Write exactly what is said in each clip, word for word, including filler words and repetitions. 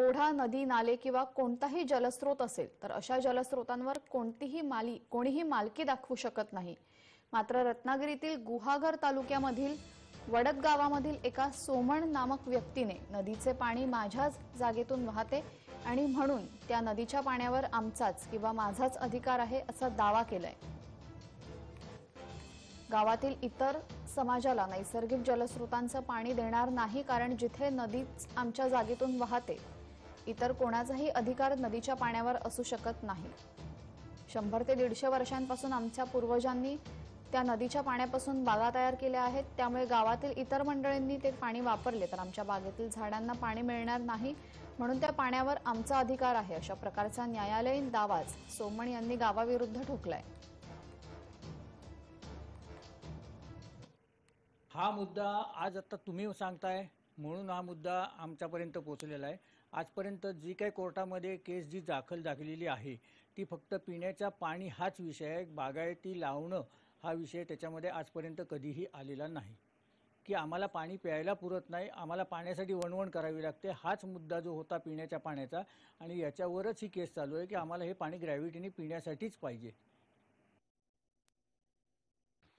ओढा, नदी, नाले किंवा कोणताही जलस्रोत असेल तर अशा जलस्रोतांवर कोणतीही माली कोणीही मालकी दाखवू शकत नाही। मात्र रत्नागिरीतील गुहागर तालुक्यामधील वडद गावामधील एका सोमण नामक व्यक्तीने नदीचे पाणी माझ्याच जागेतून वाहते आणि म्हणून त्या नदीच्या पाण्यावर आमचाच किंवा माझाच अधिकार आहे असा दावा केलाय। गावातील इतर समाजाला नैसर्गिक जलस्रोतांचं पाणी देणार नाही, कारण जिथे नदीच आमच्या जागेतून वाहते इतर कोणाचाही अधिकार नदीच्या पाण्यावर असू शकत नाही। शंभर ते दीडशे वर्षांपासून आमच्या पूर्वजांनी त्या नदीच्या पाण्यापासून बागा तयार केल्या आहेत, त्यामुळे गावातील इतर मंडळींनी ते पाणी वापरले तर आमच्या बागेतील झाडांना पाणी मिळणार नाही, म्हणून त्या पाण्यावर आमचा अधिकार आहे अशा प्रकारचा न्यायालयीन दावाच सोमण यांनी गावाविरुद्ध ठोकलाय। हा मुद्दा आज आता तुम्ही सांगताय म्हणून हा मुद्दा आमच्यापर्यंत पोहोचलेला आहे। आजपर्यंत जी काही कोर्टामध्ये केस जी दाखल झालेली आहे ती फक्त पिण्याचा पाणी हाच विषय आहे, बागायती लावणं हा विषय त्याच्यामध्ये आजपर्यंत कधीही आलेला नाही की आम्हाला पाणी प्यायला पुरत नाही, आम्हाला पाण्यासाठी वणवण करावी लागते, हाच मुद्दा जो होता पिण्याच्या पाण्याचा, आणि याच्यावरच ही केस चालू आहे की आम्हाला हे पाणी ग्रॅव्हिटीने पिण्यासाठीच पाहिजे।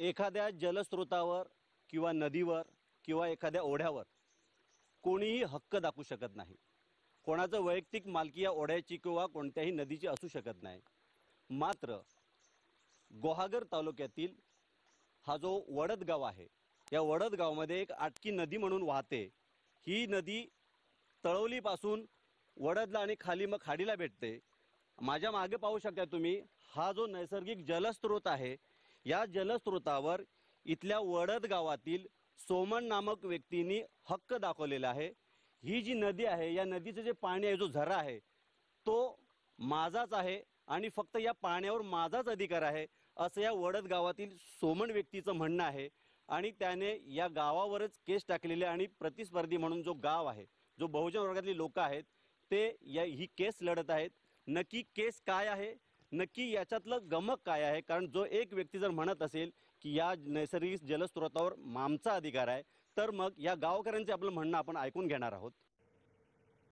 एखाद्या जलस्रोतावर किंवा नदीवर किंवा एखाद्या ओढ्यावर कोणीही हक्क दाखवू शकत नाही, कोणाचं वैयक्तिक मालकी या ओढ्याची किंवा कोणत्याही नदीची असू शकत नाही। मात्र गुहागर तालुक्यातील हा जो वडद गाव आहे या वडद गावामध्ये एक आटकी नदी म्हणून वाहते, ही नदी तळवलीपासून वडदला आणि खाली मग खाडीला भेटते। माझ्या मागे पाहू शकता तुम्ही हा जो नैसर्गिक जलस्रोत आहे या जलस्रोतावर इथल्या वडद गावातील सोमण नामक व्यक्तीने हक्क दाखवलेला आहे। ही जी नदी आहे या नदीचं जे पाणी आहे जो झरा आहे तो माझाच आहे आणि फक्त या पाण्यावर माझाच अधिकार आहे असं या वडद गावातील सोमण व्यक्तीचं म्हणणं आहे, आणि त्याने या गावावरच केस टाकलेली आणि प्रतिस्पर्धी म्हणून जो गाव आहे जो बहुजन वर्गातली लोक आहेत ते या ही केस लढत आहेत। नक्की केस काय आहे, नक्की याच्यातलं गमक काय आहे, कारण जो एक व्यक्ती जर म्हणत असेल की या नैसर्गिक जलस्रोतावर आमचा अधिकार आहे तर मग या गावकऱ्यांचे आपलं म्हणणं आपण ऐकून घेणार आहोत।